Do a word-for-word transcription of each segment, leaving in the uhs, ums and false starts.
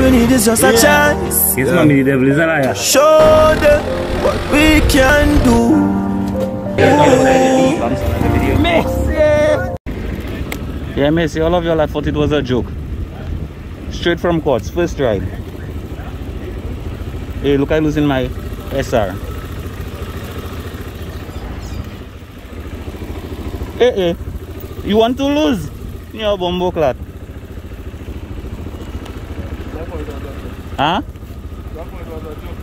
All we need is just yeah. a chance. His yeah. mommy, the devil is a liar. Show them what we can do. Yeah. Messi. Yeah, Messi, all of y'all I thought it was a joke. Straight from courts, first try. Hey, look, I'm losing my S R. Hey, hey. You want to lose? You're a bumbo clat. Huh? Therefore it was a joke.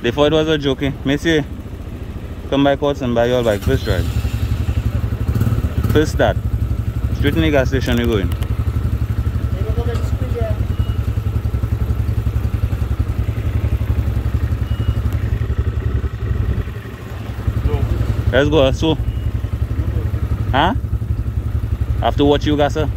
Therefore it was a joke, eh? Messi, come by courts and buy your bike. First ride. First start. Straight in the gas station we're going. Let's go, so. Huh? After what you got, sir?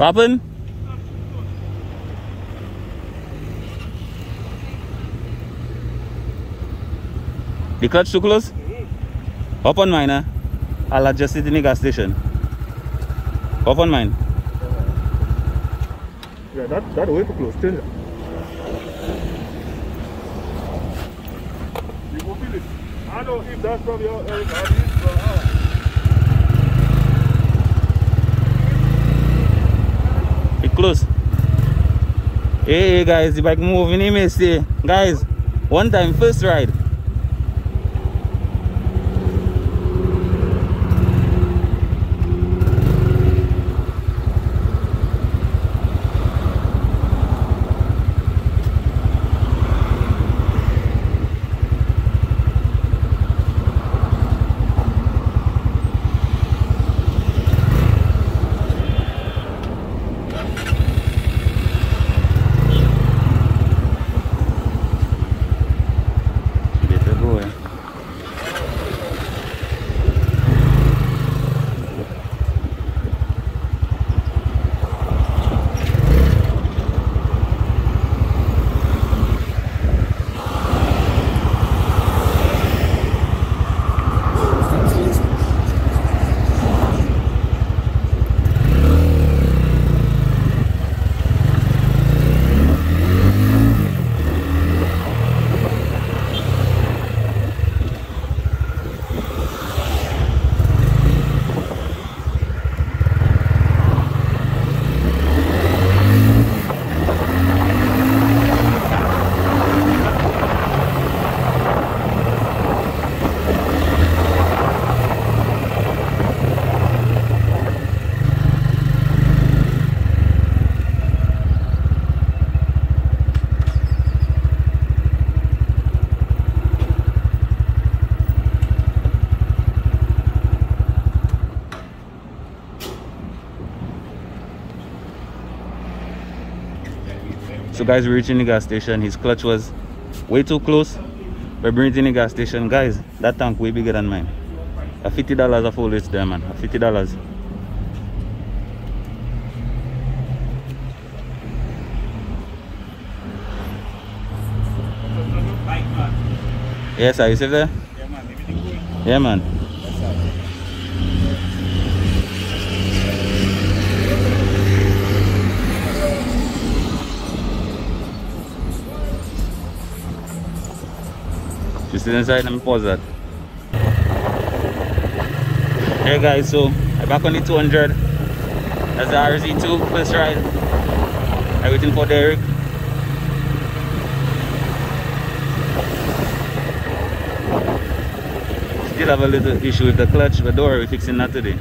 Poppin'? The clutch too close? Mm-hmm. Up on mine, huh? I'll adjust it in the gas station. Up on mine. Yeah, that, that way too close, still. You will feel it. I know if that's from your area, uh, close. Hey guys, the bike moving. You may say, guys, one time, first ride. So guys, we're reaching the gas station. His clutch was way too close. We're bringing the gas station. Guys, that tank way bigger than mine. A fifty dollars of full there, man. A fifty dollars. Yes, sir. You safe there? Yeah, man. Everything good? Yeah, man. Still inside, let me pause that. There guys, so I'm back on the two hundred. That's the R Z two first ride. I'm waiting for Derek. Still have a little issue with the clutch, but don't worry, we're fixing that today.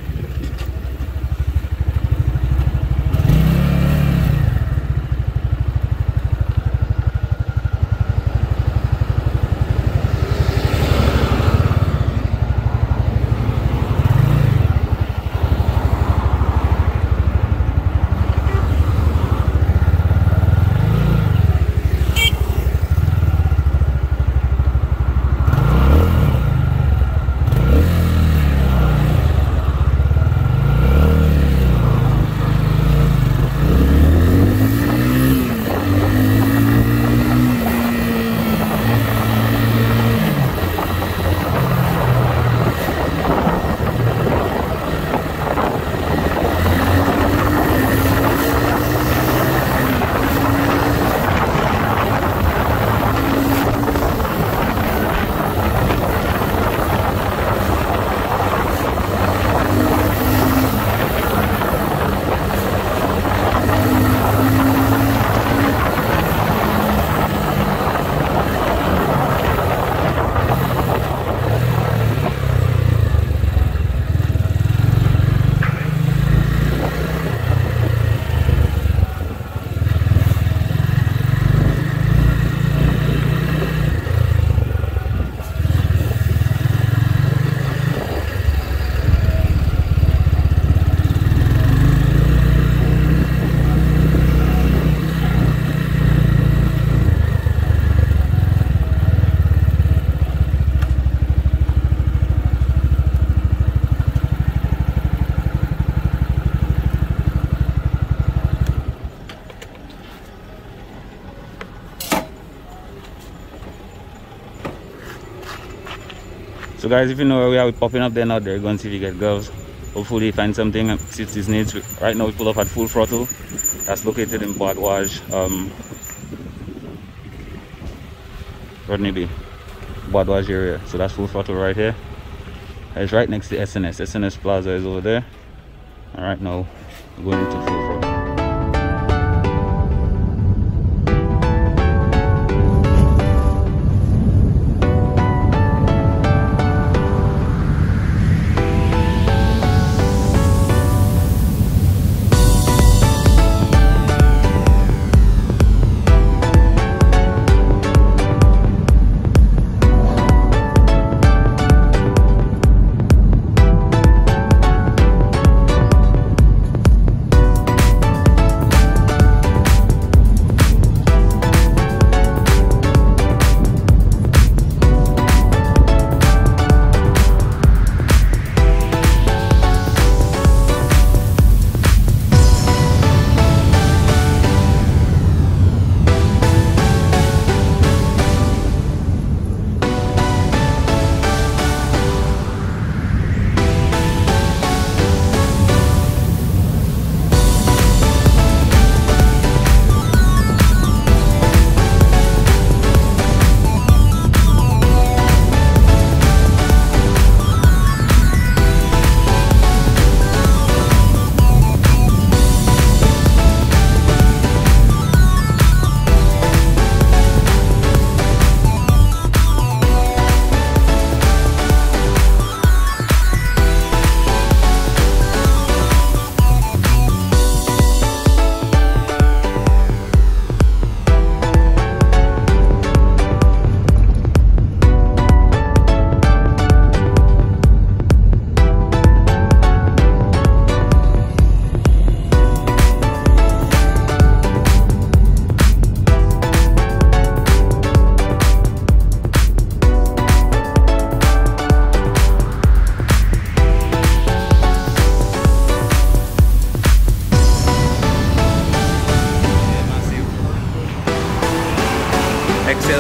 So guys, if you know where we are, we're popping up there now. They're going to see if we get girls. Hopefully he finds something and suits his needs. Right now we pull off at Full Throttle. That's located in Badwaj, um, Rodney Bay, Badwaj area. So that's Full Throttle right here. And it's right next to S N S. S N S Plaza is over there. And right now we're going into Full Throttle.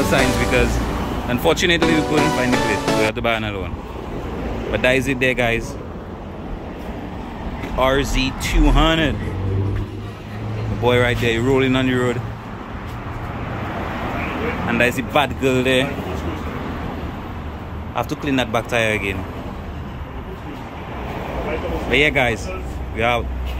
Signs, because unfortunately we couldn't find the plate, we had to buy another one. But that is it there guys, R Z two hundred, the boy right there rolling on the road, and there's the bad girl there. I have to clean that back tire again. But yeah guys, we out.